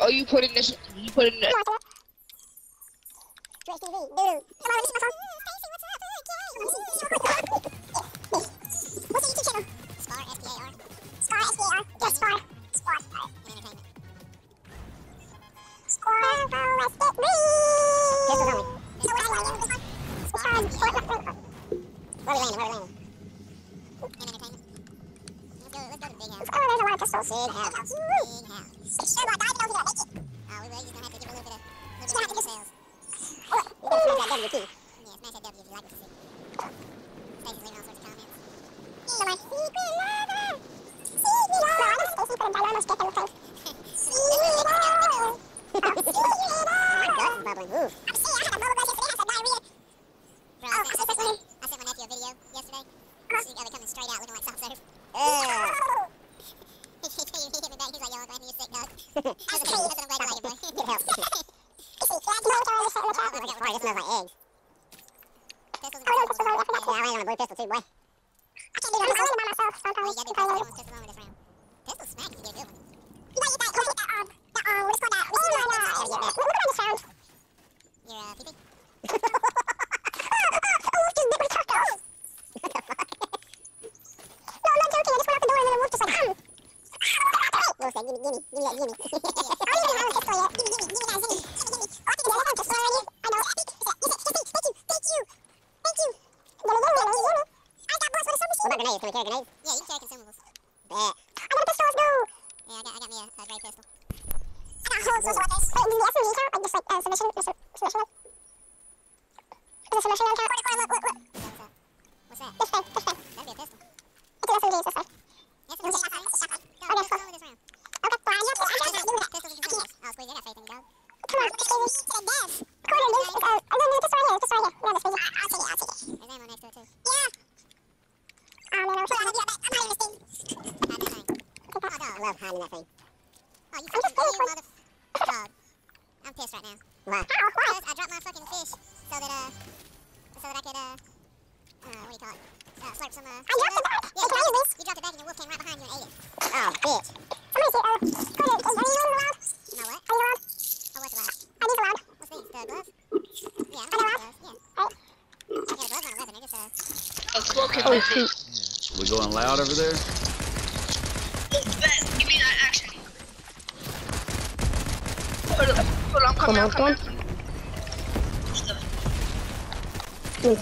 Are you putting this? You putting this? What's your YouTube channel? SPAR SDR. SPAR SDR. Yes, SPAR. SPAR and Entertainment. SPAR SDR.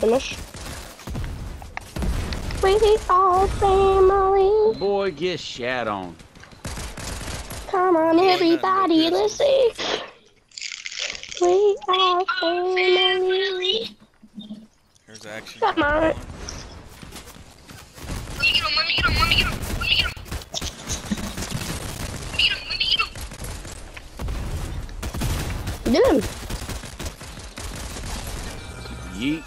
Finish. We all family. Boy, get shat on. Come on, everybody, let's see. We all family. Here's action. Come on. Let me get him. Yeet.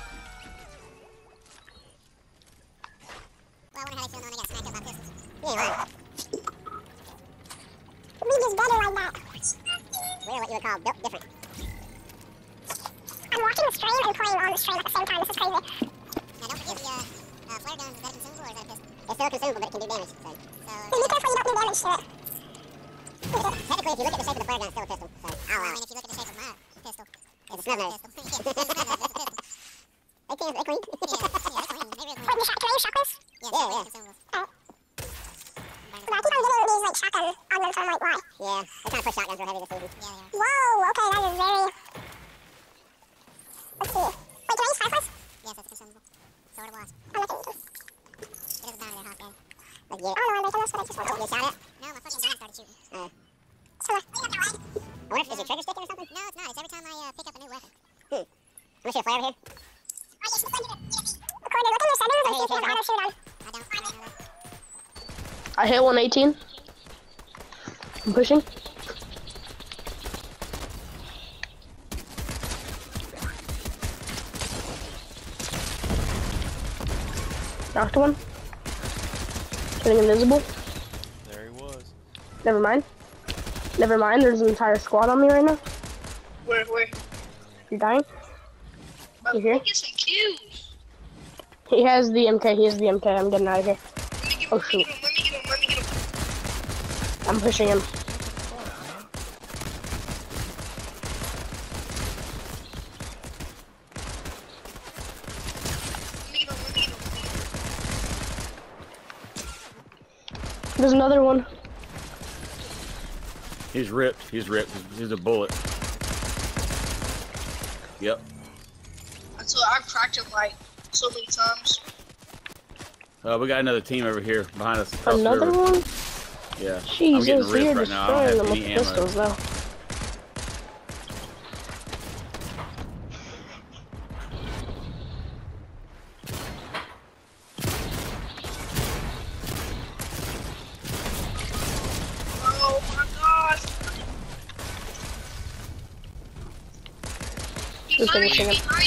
I hit 118. I'm pushing. Knocked one. Getting invisible. There he was. Never mind. Never mind. There's an entire squad on me right now. Where? You're dying. You here? He has the MK. I'm getting out of here. Oh shoot. I'm pushing him. There's another one. He's ripped. He's ripped. He's a bullet. Yep. So I've cracked him like so many times. We got another team over here behind us. Another one? Yeah. Jesus, I'm getting ripped right now. I don't have any ammo. Pistols, though.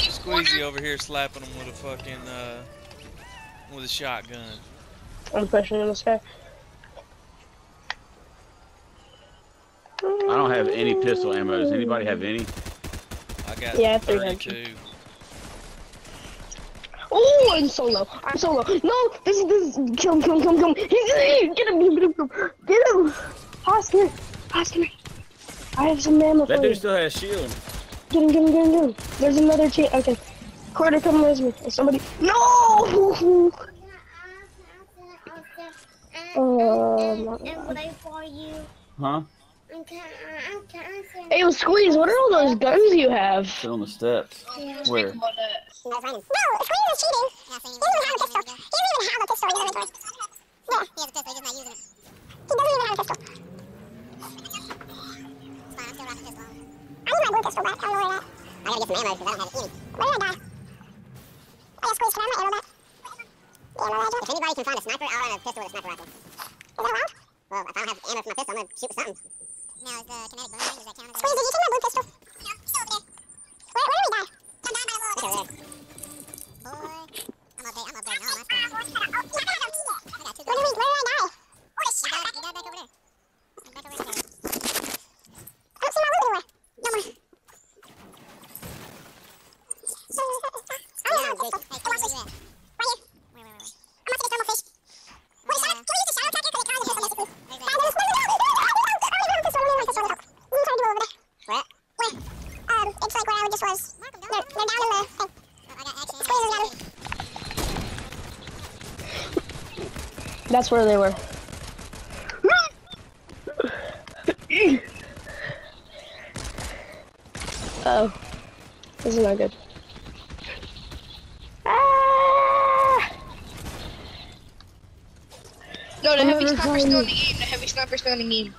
Squeezy over here slapping him with a fucking with a shotgun. I'm pushing him this guy. I don't have any pistol ammo. Does anybody have any? I got 32. Oh, I'm so low. I'm so low. No, this is come. Get him. Pass him. I have some ammo. That dude still has shield. Get him. There's another team. Okay. Carter, come with me. Somebody. No! Huh? Hey, Squeeze, what are all those guns you have? Still on the steps. Yeah. Where? No, Squeeze is cheating. He doesn't even have a pistol in his inventory. Yeah, he has a pistol, he's just not using it. He doesn't even have a pistol. I need my blue pistol back. I don't know where that. I gotta get some ammo because I don't have any. Where did I die? I got Squeeze. Can I have my ammo back? The ammo rifle? If anybody can find a sniper, I'll have a pistol with a sniper rifle. Is that allowed? Well, if I don't have ammo for my pistol, I'm gonna shoot something. Now, is the kinetic blue? Does that count as a Squeeze, did you take my blue pistol? No, it's still over there. Where did we die? I'm dying by the wall. Okay, there. Boy. I'm up there. No, my squad. I got two guns. Where did I die? What a shot. You died back over there. That's where they were. Oh, this is not good. Ah! No, the heavy sniper's still in the game.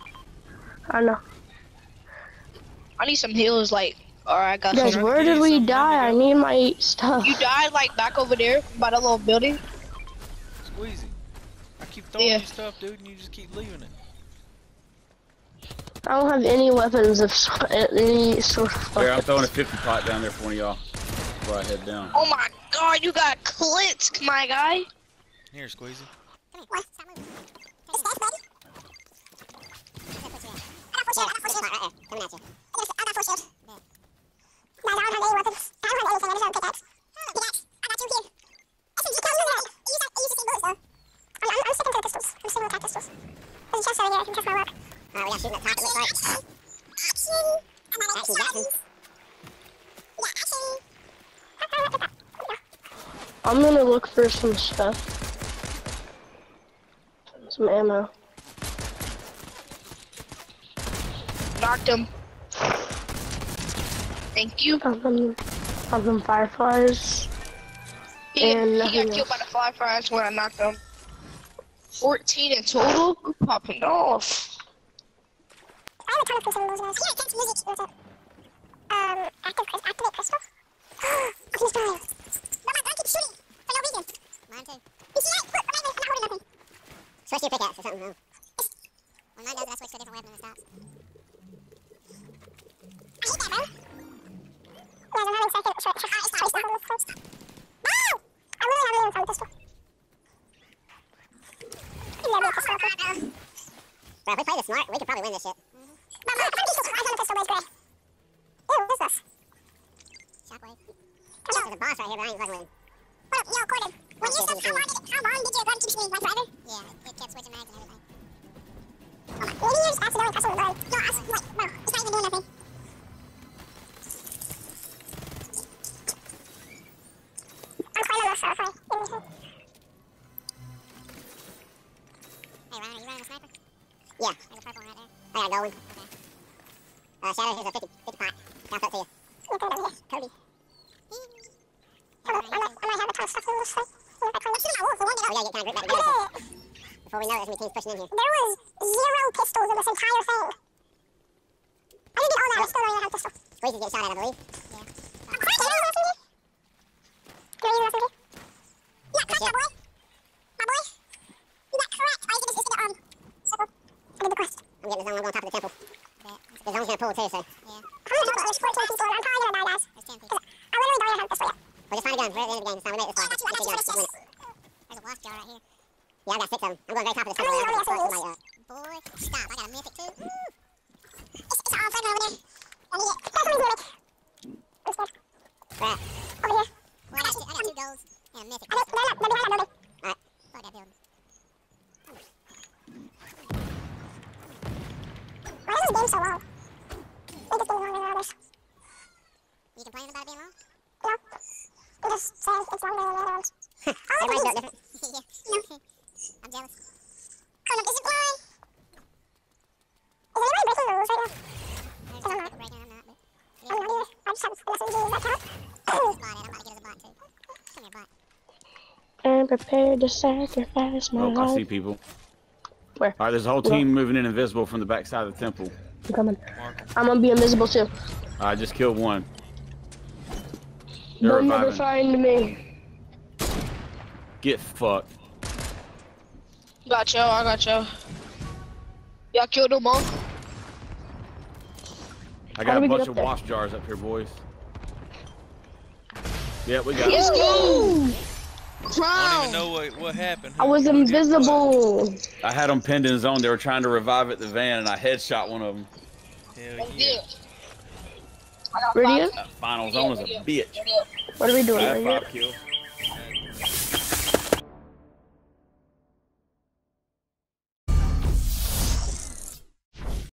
I know. I need some heals, like, or I got. Guys, where did we die? I need my stuff. You died like back over there by that little building. Squeezy. Keep throwing your stuff, dude, and you just keep leaving it. I don't have any weapons of any sort of weapons. Here, I'm throwing a 50 pot down there for one of y'all before I head down. Oh my god, you got clipped, my guy. Here, Squeezy. Come here. I got four shields. No, I don't have any weapons. I don't have anything. I just have a pickaxe. I'm gonna look for some stuff. Some ammo. Knocked him. Thank you. I'm fireflies. He got killed by the fireflies when I knocked him. 14 in total. We're popping off. I have a ton of consumables, guys. Yeah, that's music. What's up? Activate crystal. I'm just dying. But my gun keeps shooting for no reason. Mine too. You see that? Look, I'm not holding nothing. Switch to your pickaxe or something. No. When mine does it, I switch to a different weapon and it stops. I hate that, bro. Guys, I'm having second. No! I really am throwing pistol. Bro, if we play this smart, we could probably win this shit. But my pistol, I found a pistol, but it's gray. Ew, what's this? Shockwave. There's a boss right here, but I ain't fucking with him. What up, yo, Corden? When you stopped, how long did your gun keep shooting, like forever? Yeah, it kept switching mags and everything. Oh my. There was 0 pistols in this entire thing. I didn't get all that. I still don't even have pistols. Squeeze is getting shot at, I believe. Yeah. Yeah, crack, my boy. You got cracked. I just get circle. I did the quest. I'm getting the zone. I'm going top of the temple. Yeah. The zone's gonna pull too, so. Yeah. There's 14 people. I'm probably gonna die, guys. I literally don't even have pistols yet. We'll just find a gun. We're at the end of the game. It's time we make this fight. There's a wasp jar right here. Yeah, I got 6 of them. I'm going to the very top of the circle. Boy, stop. I got a mythic too. It's all fun over there. I need it. That's what he's doing. Over here. Well, I got 2 golds and a mythic. They're behind that building. Alright. Fuck that building. Why is this game so long? I think this game's longer than others. You complaining about it being long? No. You just say it's longer than the other ones. Everybody's built different. Yeah. No. I'm jealous. Oh, look, is it blind? Is anybody breaking the rules right now? Because I'm not. I'm not either. I just have a lesson to do. Does that count? I'm about to get us a bot, too. Come here, bot. I'm prepared to sacrifice my life. I see people. Where? Alright, there's a whole team moving in invisible from the backside of the temple. I'm coming. I'm gonna be invisible, too. I just killed one. They're reviving. Don't never find me. Get fucked. Got you, I got you. Yeah, I killed them all. I got a bunch of wasp jars up here, boys. Yeah, we got it. Let's go! Crown! I don't even know what happened. I was invisible. I had them pinned in zone. They were trying to revive at the van, and I headshot one of them. Hell yeah. That final zone was a bitch. What are we doing right here?